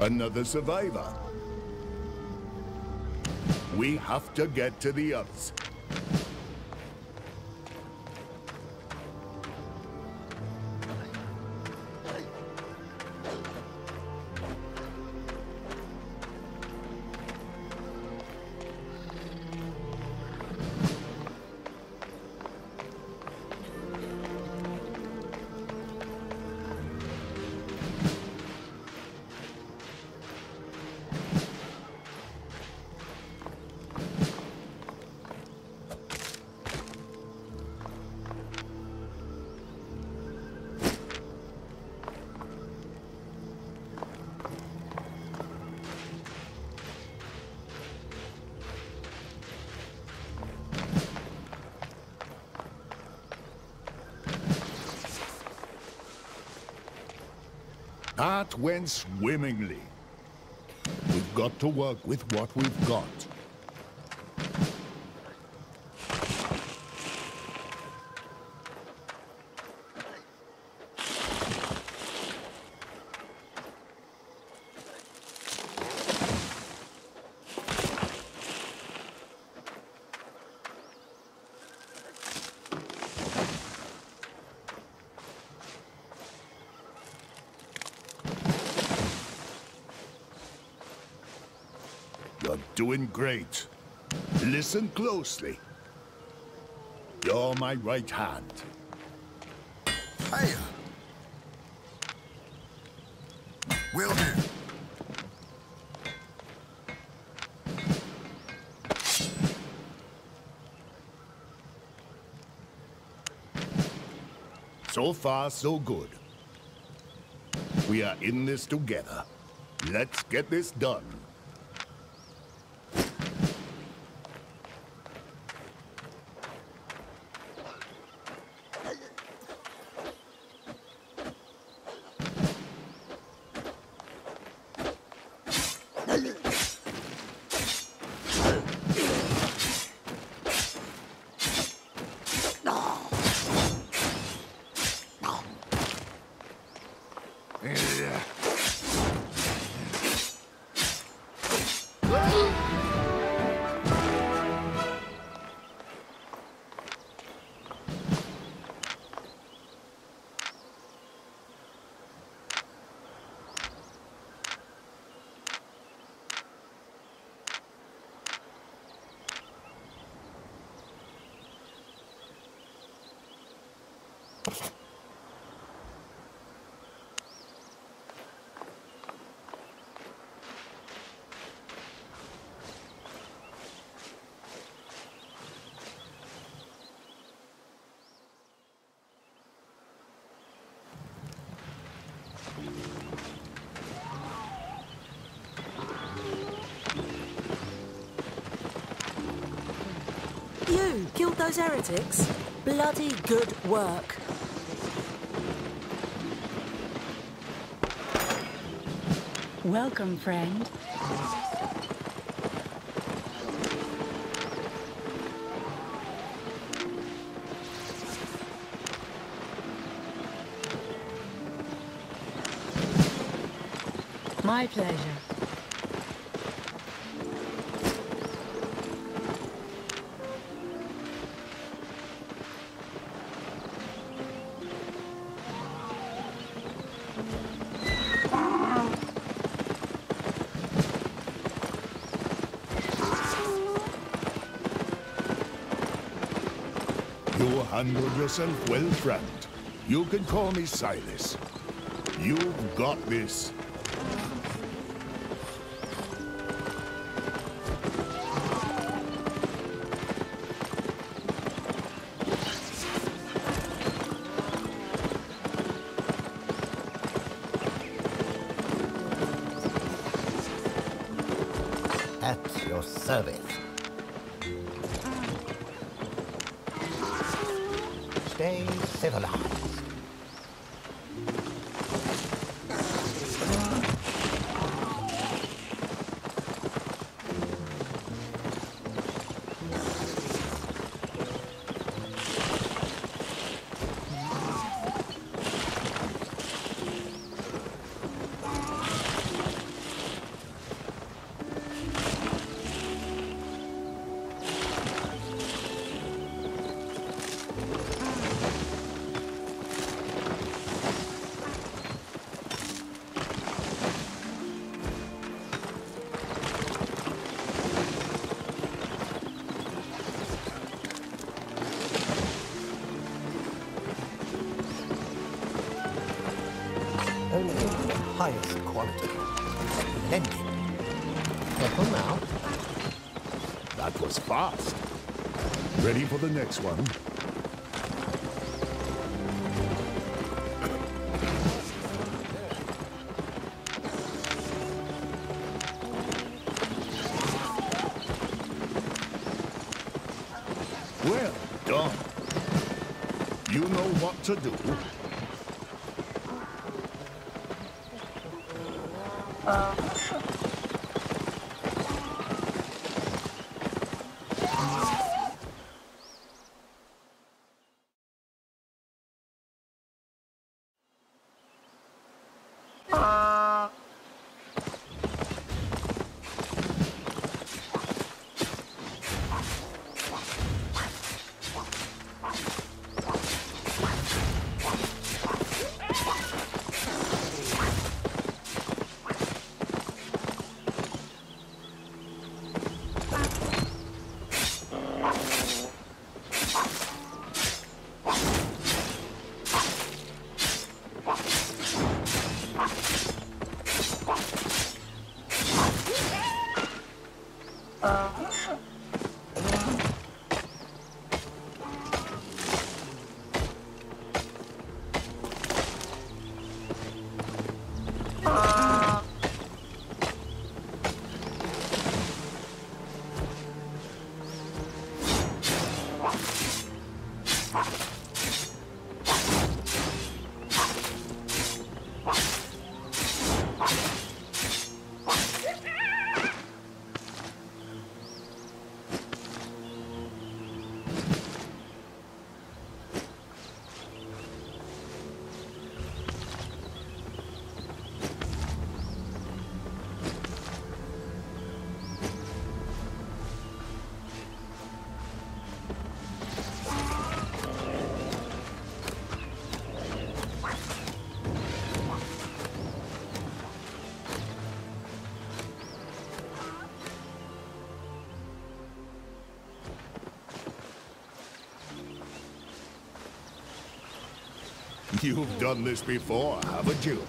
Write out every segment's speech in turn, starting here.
Another survivor. We have to get to the others. That went swimmingly. We've got to work with what we've got. Doing great. Listen closely. You're my right hand. Hiya. Will do. So far, so good. We are in this together. Let's get this done. You killed those heretics? Bloody good work. Welcome, friend. My pleasure. Handle yourself well, friend. You can call me Silas. You've got this. At your service. Stay civilized. highest quality. Lending. Careful now. That was fast. Ready for the next one? Well done. You know what to do. You've done this before, haven't you?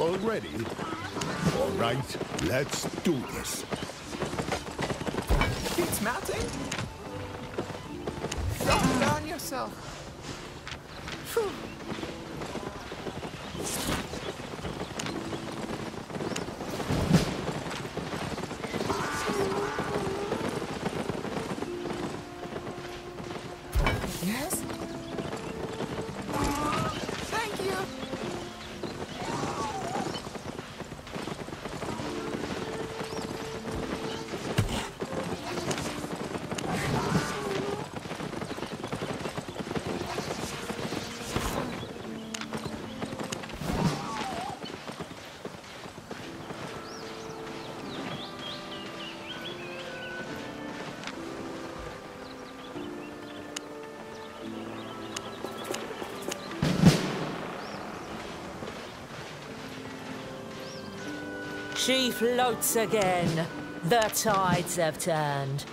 Already? All right, let's do this. It's melting? Don't down yourself. Phew. Yes? Thank you. She floats again. The tides have turned.